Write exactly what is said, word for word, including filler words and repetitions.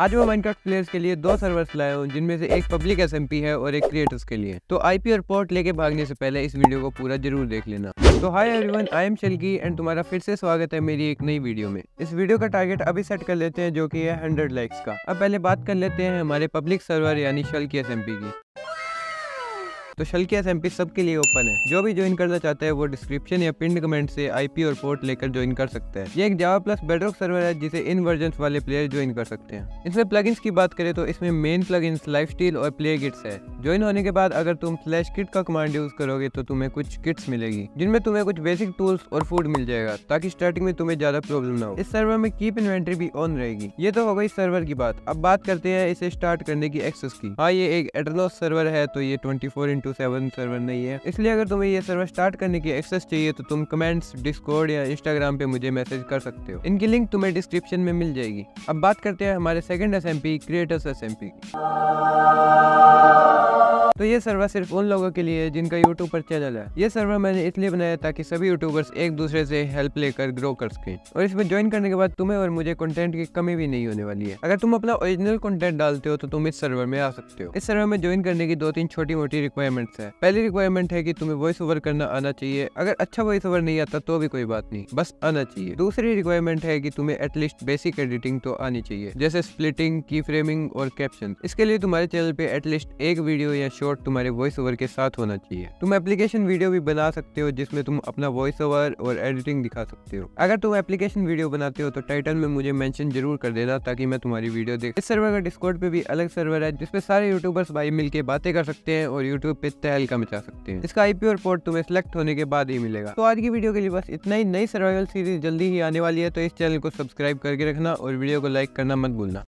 आज मैं Minecraft players के लिए दो सर्वर्स लाया हूँ, जिनमें से एक पब्लिक एसएमपी है और एक क्रिएटर्स के लिए। तो आईपी और पोर्ट लेके भागने से पहले इस वीडियो को पूरा जरूर देख लेना। तो hi everyone, I am Shalki and तुम्हारा फिर से स्वागत है मेरी एक नई वीडियो में। इस वीडियो का टारगेट अभी सेट कर लेते हैं जो की है हंड्रेड लाइक्स का। अब पहले बात कर लेते हैं हमारे पब्लिक सर्वर यानी शल्की एसएमपी की। तो शल्की एसएमपी सबके लिए ओपन है, जो भी ज्वाइन करना चाहता है वो डिस्क्रिप्शन या पिन कमेंट से आईपी और पोर्ट लेकर ज्वाइन कर सकता है। ये एक जावा प्लस बेडरॉक सर्वर है जिसे इन वर्जन वाले प्लेयर ज्वाइन कर सकते हैं। इसमें प्लगइन्स की बात करें तो इसमें मेन प्लगइन्स लाइफस्टाइल और प्लेयर किट्स है। ज्वाइन होने के बाद अगर तुम स्लैश किट का कमांड यूज करोगे तो तुम्हें कुछ किट्स मिलेगी, जिनमें तुम्हें कुछ बेसिक टूल्स और फूड मिल जाएगा ताकि स्टार्टिंग में तुम्हें ज्यादा प्रॉब्लम ना हो। इस सर्वर में कीप इन्वेंट्री भी ऑन रहेगी। ये तो हो गई सर्वर की बात। अब बात करते हैं इसे स्टार्ट करने की एक्सेस की। हाँ, ये एक एटरलॉस सर्वर है तो ये twenty four into seven server नहीं है, इसलिए अगर तुम्हें ये सर्वर स्टार्ट करने की एक्सेस चाहिए तो तुम कमेंट्स, डिस्कॉर्ड या इंस्टाग्राम पे मुझे मैसेज कर सकते हो। इनकी लिंक तुम्हें डिस्क्रिप्शन में मिल जाएगी। अब बात करते हैं हमारे सेकंड एसएमपी क्रिएटर्स एसएमपी की। तो ये सर्वर सिर्फ उन लोगों के लिए है जिनका यूट्यूब पर चैनल है। ये सर्वर मैंने इसलिए बनाया ताकि सभी यूट्यूबर्स एक दूसरे से हेल्प लेकर ग्रो कर सकें, और इसमें ज्वाइन करने के बाद तुम्हें और मुझे कंटेंट की कमी भी नहीं होने वाली है। अगर तुम अपना ओरिजिनल कंटेंट डालते हो तो तुम इस सर्वर में आ सकते हो। इस सर्वर में ज्वाइन करने की दो तीन छोटी मोटी रिक्वायरमेंट्स है। पहली रिक्वायरमेंट है कि तुम्हें वॉइस ओवर करना आना चाहिए। अगर अच्छा वॉइस ओवर नहीं आता तो भी कोई बात नहीं, बस आना चाहिए। दूसरी रिक्वायरमेंट है कि तुम्हें एटलीस्ट बेसिक एडिटिंग तो आनी चाहिए, जैसे स्प्लिटिंग, की फ्रेमिंग और कैप्शन। इसके लिए तुम्हारे चैनल पे एटलीस्ट एक वीडियो या शॉर्ट तुम्हारे वॉइस ओवर के साथ होना चाहिए। तुम एप्लीकेशन वीडियो भी बना सकते हो जिसमें तुम अपना वॉइस ओवर और एडिटिंग दिखा सकते हो। अगर तुम एप्लीकेशन वीडियो बनाते हो तो टाइटल में मुझे मेंशन जरूर कर देना ताकि मैं तुम्हारी वीडियो देख। इस सर्वर का डिस्कॉर्ड पे भी अलग सर्वर है जिसपे सारे यूट्यूबर्स भाई मिलकर बातें कर सकते हैं और यूट्यूब पे तहलका मचा सकते हैं। इसका आईपी और पोर्ट तुम्हें सिलेक्ट होने के बाद ही मिलेगा। तो आज की वीडियो के लिए बस इतना ही। नई सर्वाइवल सीरीज जल्दी ही आने वाली है तो इस चैनल को सब्सक्राइब करके रखना और वीडियो को लाइक करना मत भूलना।